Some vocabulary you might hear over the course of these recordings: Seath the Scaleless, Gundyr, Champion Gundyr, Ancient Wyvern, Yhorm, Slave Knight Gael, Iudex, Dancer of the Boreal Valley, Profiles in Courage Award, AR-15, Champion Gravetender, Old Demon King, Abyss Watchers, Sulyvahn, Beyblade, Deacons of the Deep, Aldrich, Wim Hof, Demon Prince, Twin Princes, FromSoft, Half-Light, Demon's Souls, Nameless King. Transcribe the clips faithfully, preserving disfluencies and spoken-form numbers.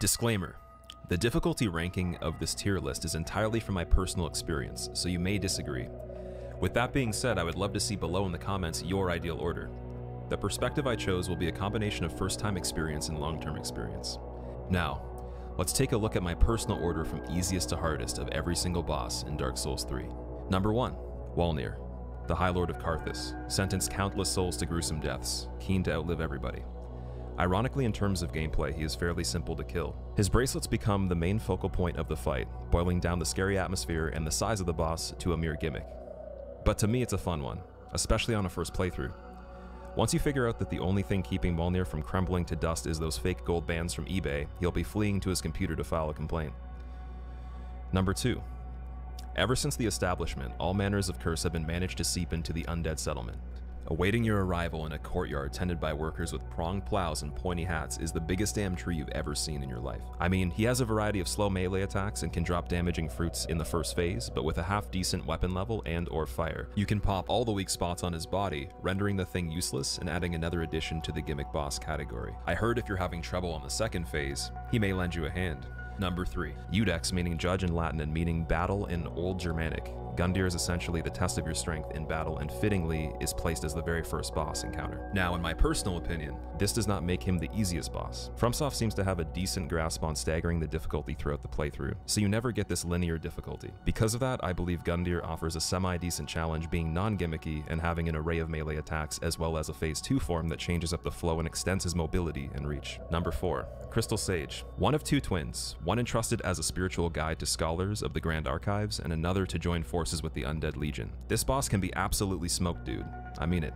Disclaimer. The difficulty ranking of this tier list is entirely from my personal experience, so you may disagree. With that being said, I would love to see below in the comments your ideal order. The perspective I chose will be a combination of first-time experience and long-term experience. Now, let's take a look at my personal order from easiest to hardest of every single boss in Dark Souls three. Number one. Wolnir, the High Lord of Karthus, sentenced countless souls to gruesome deaths, keen to outlive everybody. Ironically, in terms of gameplay, he is fairly simple to kill. His bracelets become the main focal point of the fight, boiling down the scary atmosphere and the size of the boss to a mere gimmick. But to me, it's a fun one, especially on a first playthrough. Once you figure out that the only thing keeping Wolnir from crumbling to dust is those fake gold bands from eBay, he'll be fleeing to his computer to file a complaint. Number two. Ever since the establishment, all manners of curse have been managed to seep into the undead settlement. Awaiting your arrival in a courtyard tended by workers with pronged plows and pointy hats is the biggest damn tree you've ever seen in your life. I mean, he has a variety of slow melee attacks and can drop damaging fruits in the first phase, but with a half-decent weapon level and or fire, you can pop all the weak spots on his body, rendering the thing useless and adding another addition to the gimmick boss category. I heard if you're having trouble on the second phase, he may lend you a hand. Number three. Iudex, meaning judge in Latin and meaning battle in Old Germanic. Gundyr is essentially the test of your strength in battle and fittingly is placed as the very first boss encounter. Now, in my personal opinion, this does not make him the easiest boss. FromSoft seems to have a decent grasp on staggering the difficulty throughout the playthrough, so you never get this linear difficulty. Because of that, I believe Gundyr offers a semi-decent challenge, being non-gimmicky and having an array of melee attacks as well as a phase two form that changes up the flow and extends his mobility and reach. Number four. Crystal Sage. One of two twins, one entrusted as a spiritual guide to scholars of the Grand Archives and another to join forces with the Undead Legion. This boss can be absolutely smoked, dude. I mean it.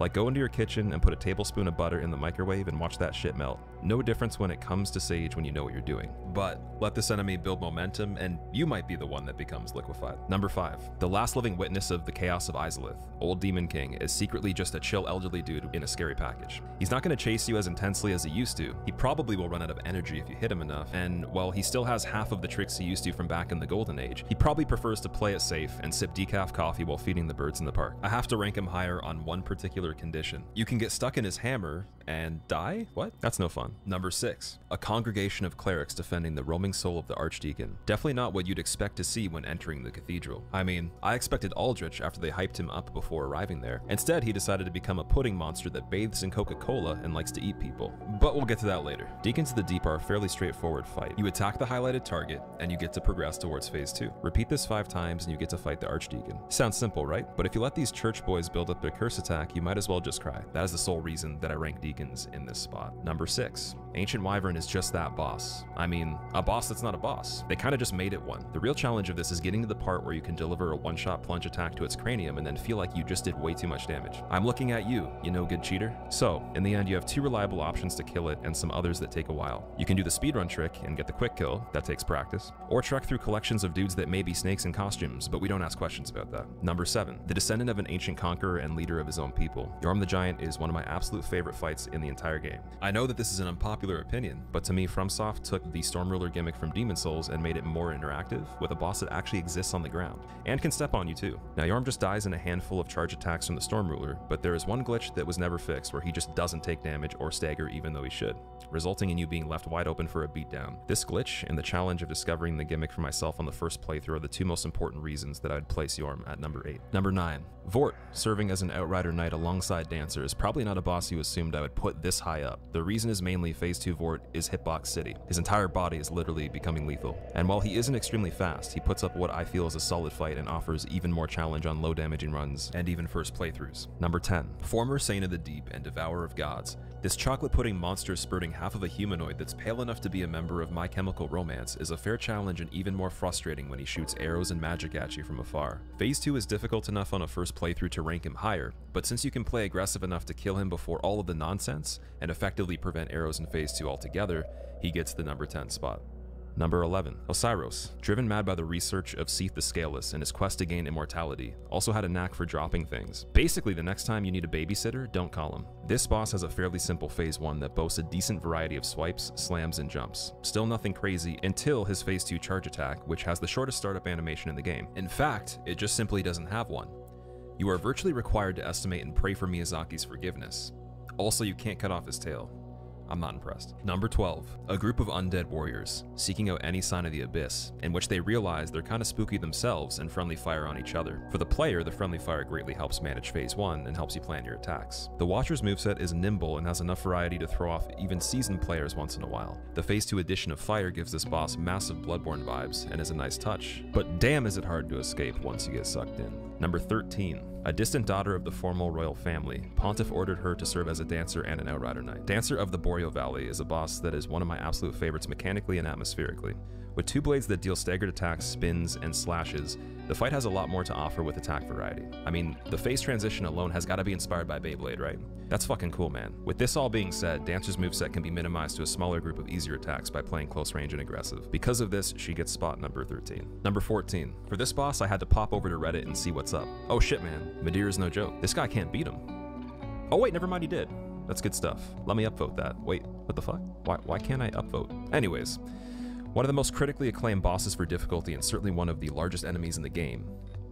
Like, go into your kitchen and put a tablespoon of butter in the microwave and watch that shit melt. No difference when it comes to Sage when you know what you're doing. But let this enemy build momentum and you might be the one that becomes liquefied. Number five. The last living witness of the chaos of Izalith, Old Demon King, is secretly just a chill elderly dude in a scary package. He's not going to chase you as intensely as he used to. He probably will run out of energy if you hit him enough, and while he still has half of the tricks he used to from back in the Golden Age, he probably prefers to play it safe and sip decaf coffee while feeding the birds in the park. I have to rank him higher on one particular condition. You can get stuck in his hammer and die? What? That's no fun. Number six. A congregation of clerics defending the roaming soul of the Archdeacon. Definitely not what you'd expect to see when entering the cathedral. I mean, I expected Aldrich after they hyped him up before arriving there. Instead, he decided to become a pudding monster that bathes in Coca-Cola and likes to eat people. But we'll get to that later. Deacons of the Deep are a fairly straightforward fight. You attack the highlighted target, and you get to progress towards phase two. Repeat this five times, and you get to fight the Archdeacon. Sounds simple, right? But if you let these church boys build up their curse attack, you might as well just cry. That is the sole reason that I rank Deacons in this spot. Number six. Ancient Wyvern is just that boss. I mean, a boss that's not a boss. They kind of just made it one. The real challenge of this is getting to the part where you can deliver a one-shot plunge attack to its cranium and then feel like you just did way too much damage. I'm looking at you, you no good cheater. So, in the end, you have two reliable options to kill it and some others that take a while. You can do the speedrun trick and get the quick kill, that takes practice, or trek through collections of dudes that may be snakes in costumes, but we don't ask questions about that. Number seven. The descendant of an ancient conqueror and leader of his own people. Yhorm the Giant is one of my absolute favorite fights in the entire game. I know that this is an unpopular opinion, but to me, FromSoft took the Storm Ruler gimmick from Demon's Souls and made it more interactive, with a boss that actually exists on the ground, and can step on you too. Now, Yhorm just dies in a handful of charge attacks from the Storm Ruler, but there is one glitch that was never fixed where he just doesn't take damage or stagger even though he should, resulting in you being left wide open for a beatdown. This glitch, and the challenge of discovering the gimmick for myself on the first playthrough, are the two most important reasons that I'd place Yhorm at number eight. Number nine. Vordt, serving as an Outrider Knight alongside Dancer, is probably not a boss you assumed I would put this high up. The reason is mainly phase two Vordt is Hitbox City. His entire body is literally becoming lethal. And while he isn't extremely fast, he puts up what I feel is a solid fight and offers even more challenge on low damaging runs and even first playthroughs. Number ten. Former Saint of the Deep and Devourer of Gods. This chocolate pudding monster spurting half of a humanoid that's pale enough to be a member of My Chemical Romance is a fair challenge and even more frustrating when he shoots arrows and magic at you from afar. Phase two is difficult enough on a first playthrough to rank him higher, but since you can play aggressive enough to kill him before all of the nonsense and effectively prevent arrows in phase two altogether, he gets the number ten spot. Number eleven. Osiris, driven mad by the research of Seath the Scaleless and his quest to gain immortality, also had a knack for dropping things. Basically, the next time you need a babysitter, don't call him. This boss has a fairly simple phase one that boasts a decent variety of swipes, slams, and jumps. Still nothing crazy until his phase two charge attack, which has the shortest startup animation in the game. In fact, it just simply doesn't have one. You are virtually required to estimate and pray for Miyazaki's forgiveness. Also, you can't cut off his tail. I'm not impressed. Number twelve, a group of undead warriors, seeking out any sign of the abyss, in which they realize they're kinda spooky themselves and friendly fire on each other. For the player, the friendly fire greatly helps manage phase one and helps you plan your attacks. The Watcher's moveset is nimble and has enough variety to throw off even seasoned players once in a while. The phase two addition of fire gives this boss massive Bloodborne vibes and is a nice touch, but damn is it hard to escape once you get sucked in. Number thirteen, a distant daughter of the formal royal family, Pontiff ordered her to serve as a dancer and an outrider knight. Dancer of the Boreal Valley is a boss that is one of my absolute favorites mechanically and atmospherically. With two blades that deal staggered attacks, spins, and slashes, the fight has a lot more to offer with attack variety. I mean, the phase transition alone has got to be inspired by Beyblade, right? That's fucking cool, man. With this all being said, Dancer's moveset can be minimized to a smaller group of easier attacks by playing close range and aggressive. Because of this, she gets spot number thirteen. Number fourteen. For this boss, I had to pop over to Reddit and see what's up. Oh shit, man. Midir is no joke. This guy can't beat him. Oh wait, never mind, he did. That's good stuff. Let me upvote that. Wait, what the fuck? Why, why can't I upvote? Anyways. One of the most critically acclaimed bosses for difficulty and certainly one of the largest enemies in the game.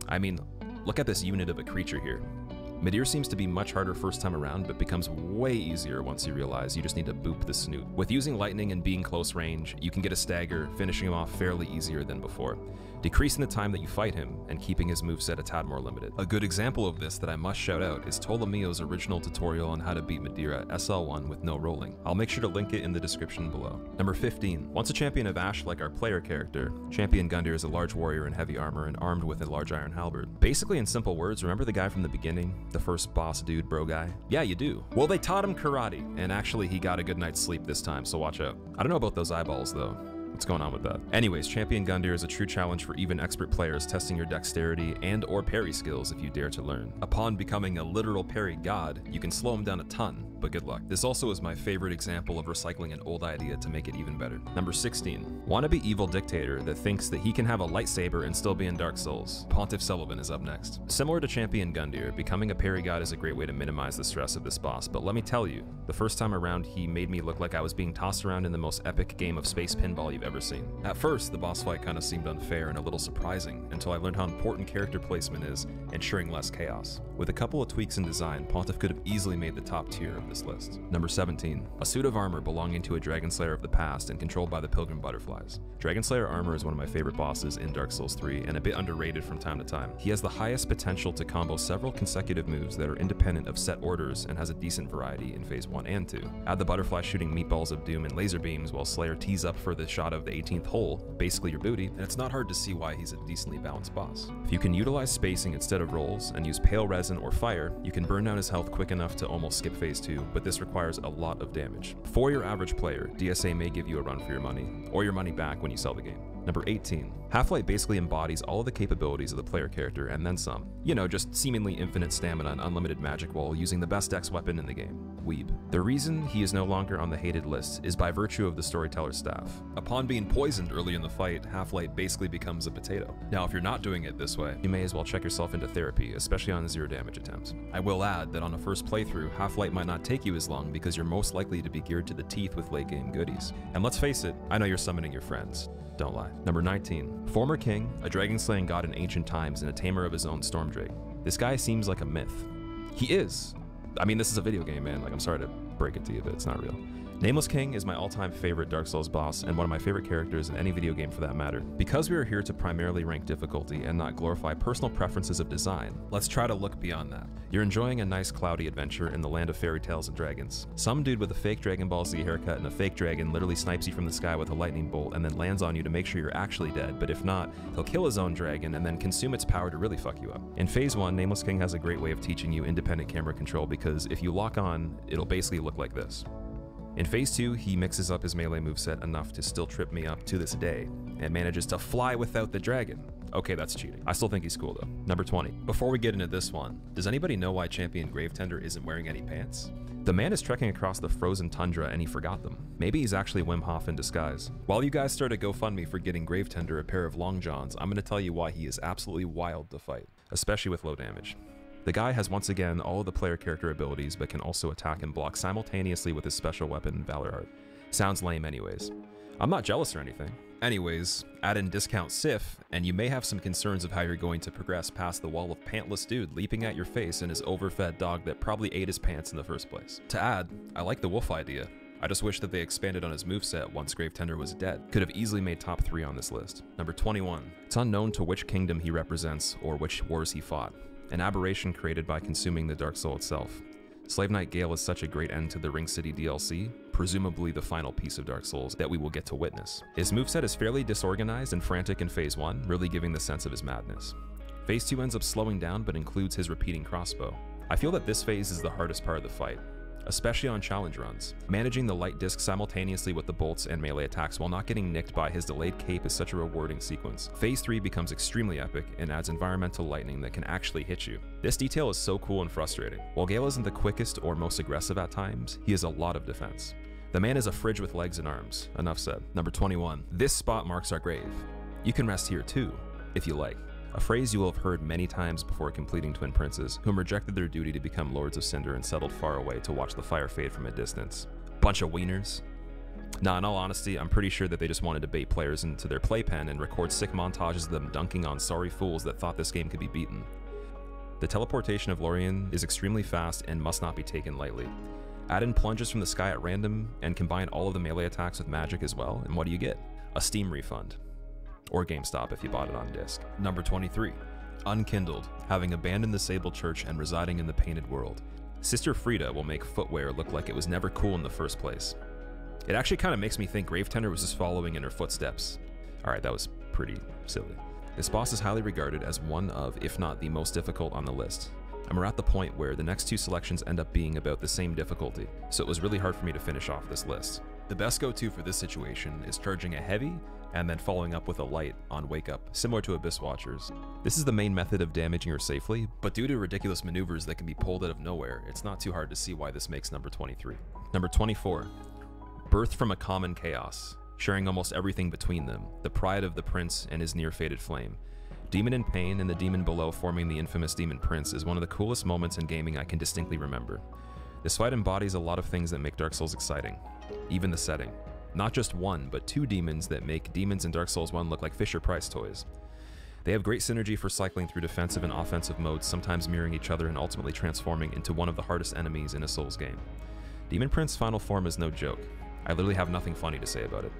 I mean, look at this unit of a creature here. Midir seems to be much harder first time around, but becomes way easier once you realize you just need to boop the snoot. With using lightning and being close range, you can get a stagger, finishing him off fairly easier than before, decreasing the time that you fight him and keeping his moveset a tad more limited. A good example of this that I must shout out is Tolomeo's original tutorial on how to beat Midir at S L one with no rolling. I'll make sure to link it in the description below. Number fifteen. Once a champion of Ash like our player character, Champion Gundyr is a large warrior in heavy armor and armed with a large iron halberd. Basically in simple words, remember the guy from the beginning? The first boss dude bro guy? Yeah, you do. Well, they taught him karate, and actually he got a good night's sleep this time, so watch out. I don't know about those eyeballs though. What's going on with that? Anyways, Champion Gundyr is a true challenge for even expert players, testing your dexterity and or parry skills if you dare to learn. Upon becoming a literal parry god, you can slow him down a ton, but good luck. This also is my favorite example of recycling an old idea to make it even better. Number sixteen, wannabe evil dictator that thinks that he can have a lightsaber and still be in Dark Souls. Pontiff Sulyvahn is up next. Similar to Champion Gundyr, becoming a parry god is a great way to minimize the stress of this boss, but let me tell you, the first time around he made me look like I was being tossed around in the most epic game of space pinball you've ever seen. At first, the boss fight kind of seemed unfair and a little surprising until I learned how important character placement is, ensuring less chaos. With a couple of tweaks in design, Pontiff could have easily made the top tier of this list. Number seventeen, a suit of armor belonging to a Dragon Slayer of the past and controlled by the Pilgrim Butterflies. Dragon Slayer Armour is one of my favorite bosses in Dark Souls three and a bit underrated from time to time. He has the highest potential to combo several consecutive moves that are independent of set orders and has a decent variety in phase one and two. Add the butterfly shooting meatballs of doom and laser beams while Slayer tees up for the shot of the eighteenth hole, basically your booty, and it's not hard to see why he's a decently balanced boss. If you can utilize spacing instead of rolls and use pale resin or fire, you can burn down his health quick enough to almost skip phase two, but this requires a lot of damage. For your average player, D S A may give you a run for your money, or your money back when you sell the game. Number eighteen. Half-Light basically embodies all of the capabilities of the player character, and then some. You know, just seemingly infinite stamina and unlimited magic while using the best dex weapon in the game, Weeb. The reason he is no longer on the hated list is by virtue of the storyteller's staff. Upon being poisoned early in the fight, Half-Light basically becomes a potato. Now, if you're not doing it this way, you may as well check yourself into therapy, especially on zero damage attempts. I will add that on a first playthrough, Half-Light might not take you as long because you're most likely to be geared to the teeth with late-game goodies. And let's face it, I know you're summoning your friends. Don't lie. Number nineteen. Former king, a dragon-slaying god in ancient times and a tamer of his own Stormdrake. This guy seems like a myth. He is. I mean, this is a video game, man. Like, I'm sorry to break it to you, but it's not real. Nameless King is my all-time favorite Dark Souls boss and one of my favorite characters in any video game for that matter. Because we are here to primarily rank difficulty and not glorify personal preferences of design, let's try to look beyond that. You're enjoying a nice cloudy adventure in the land of fairy tales and dragons. Some dude with a fake Dragon Ball Z haircut and a fake dragon literally snipes you from the sky with a lightning bolt and then lands on you to make sure you're actually dead, but if not, he'll kill his own dragon and then consume its power to really fuck you up. In phase one, Nameless King has a great way of teaching you independent camera control because if you lock on, it'll basically look like this. In phase two, he mixes up his melee moveset enough to still trip me up to this day, and manages to fly without the dragon. Okay, that's cheating. I still think he's cool though. Number twenty. Before we get into this one, does anybody know why Champion Gravetender isn't wearing any pants? The man is trekking across the frozen tundra and he forgot them. Maybe he's actually Wim Hof in disguise. While you guys start a GoFundMe for getting Gravetender a pair of long johns, I'm gonna tell you why he is absolutely wild to fight, especially with low damage. The guy has once again all of the player character abilities, but can also attack and block simultaneously with his special weapon, Valorheart. Sounds lame anyways. I'm not jealous or anything. Anyways, add in discount Sif, and you may have some concerns of how you're going to progress past the wall of pantless dude leaping at your face and his overfed dog that probably ate his pants in the first place. To add, I like the wolf idea. I just wish that they expanded on his moveset once Gravetender was dead. Could have easily made top three on this list. Number twenty-one. It's unknown to which kingdom he represents or which wars he fought. An aberration created by consuming the Dark Soul itself. Slave Knight Gael is such a great end to the Ringed City D L C, presumably the final piece of Dark Souls that we will get to witness. His moveset is fairly disorganized and frantic in Phase one, really giving the sense of his madness. Phase two ends up slowing down but includes his repeating crossbow. I feel that this phase is the hardest part of the fight, especially on challenge runs. Managing the light disc simultaneously with the bolts and melee attacks while not getting nicked by his delayed cape is such a rewarding sequence. Phase three becomes extremely epic and adds environmental lightning that can actually hit you. This detail is so cool and frustrating. While Gael isn't the quickest or most aggressive at times, he has a lot of defense. The man is a fridge with legs and arms. Enough said. Number twenty-one. This spot marks our grave. You can rest here too, if you like. A phrase you will have heard many times before completing Twin Princes, whom rejected their duty to become Lords of Cinder and settled far away to watch the fire fade from a distance. Bunch of wieners. Nah, in all honesty, I'm pretty sure that they just wanted to bait players into their playpen and record sick montages of them dunking on sorry fools that thought this game could be beaten. The teleportation of Lorien is extremely fast and must not be taken lightly. Add in plunges from the sky at random, and combine all of the melee attacks with magic as well, and what do you get? A Steam refund. Or GameStop if you bought it on disc. Number twenty-three. Unkindled, having abandoned the Sable Church and residing in the Painted World. Sister Frida will make footwear look like it was never cool in the first place. It actually kind of makes me think Gravetender was just following in her footsteps. Alright, that was pretty silly. This boss is highly regarded as one of, if not the most difficult on the list. And we're at the point where the next two selections end up being about the same difficulty, so it was really hard for me to finish off this list. The best go-to for this situation is charging a heavy and then following up with a light on Wake Up, similar to Abyss Watchers. This is the main method of damaging her safely, but due to ridiculous maneuvers that can be pulled out of nowhere, it's not too hard to see why this makes number twenty-three. Number twenty-four, birth from a common chaos, sharing almost everything between them, the pride of the prince and his near-fated flame. Demon in Pain and the demon below forming the infamous Demon Prince is one of the coolest moments in gaming I can distinctly remember. This fight embodies a lot of things that make Dark Souls exciting, even the setting. Not just one, but two demons that make demons in Dark Souls one look like Fisher-Price toys. They have great synergy for cycling through defensive and offensive modes, sometimes mirroring each other and ultimately transforming into one of the hardest enemies in a Souls game. Demon Prince's final form is no joke. I literally have nothing funny to say about it.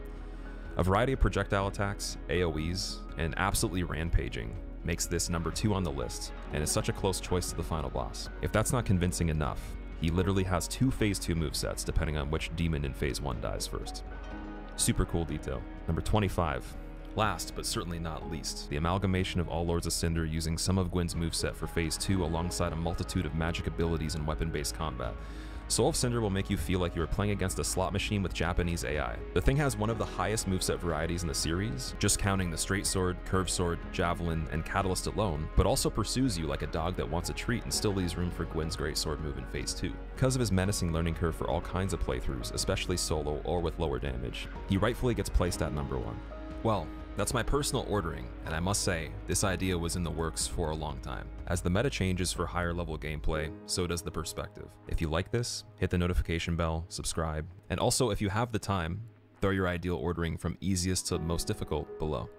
A variety of projectile attacks, A O Es, and absolutely rampaging makes this number two on the list, and is such a close choice to the final boss. If that's not convincing enough, he literally has two Phase two movesets depending on which demon in Phase one dies first. Super cool detail. Number twenty-five. Last, but certainly not least, the amalgamation of all Lords of Cinder using some of Gwyn's moveset for Phase two alongside a multitude of magic abilities and weapon-based combat. Soul of Cinder will make you feel like you are playing against a slot machine with Japanese A I. The thing has one of the highest moveset varieties in the series, just counting the straight sword, curved sword, javelin, and catalyst alone, but also pursues you like a dog that wants a treat and still leaves room for Gwyn's great sword move in Phase two. Because of his menacing learning curve for all kinds of playthroughs, especially solo or with lower damage, he rightfully gets placed at number one. Well, that's my personal ordering, and I must say, this idea was in the works for a long time. As the meta changes for higher level gameplay, so does the perspective. If you like this, hit the notification bell, subscribe, and also if you have the time, throw your ideal ordering from easiest to most difficult below.